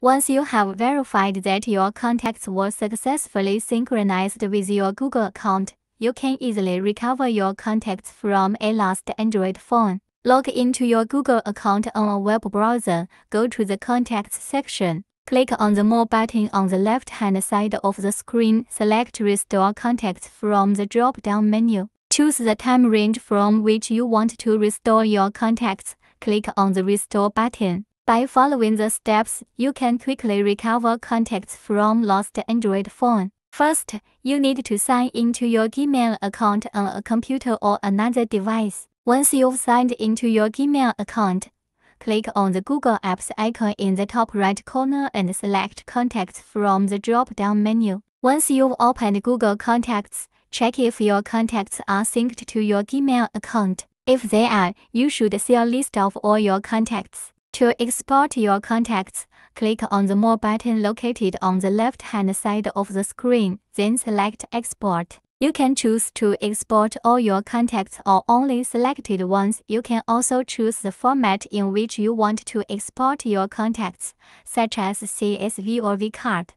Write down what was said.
Once you have verified that your contacts were successfully synchronized with your Google account, you can easily recover your contacts from a lost Android phone. Log into your Google account on a web browser, go to the Contacts section, click on the More button on the left-hand side of the screen, select Restore Contacts from the drop-down menu. Choose the time range from which you want to restore your contacts, click on the Restore button. By following the steps, you can quickly recover contacts from lost Android phone. First, you need to sign into your Gmail account on a computer or another device. Once you've signed into your Gmail account, click on the Google Apps icon in the top right corner and select Contacts from the drop-down menu. Once you've opened Google Contacts, check if your contacts are synced to your Gmail account. If they are, you should see a list of all your contacts. To export your contacts, click on the More button located on the left-hand side of the screen, then select Export. You can choose to export all your contacts or only selected ones. You can also choose the format in which you want to export your contacts, such as CSV or VCard.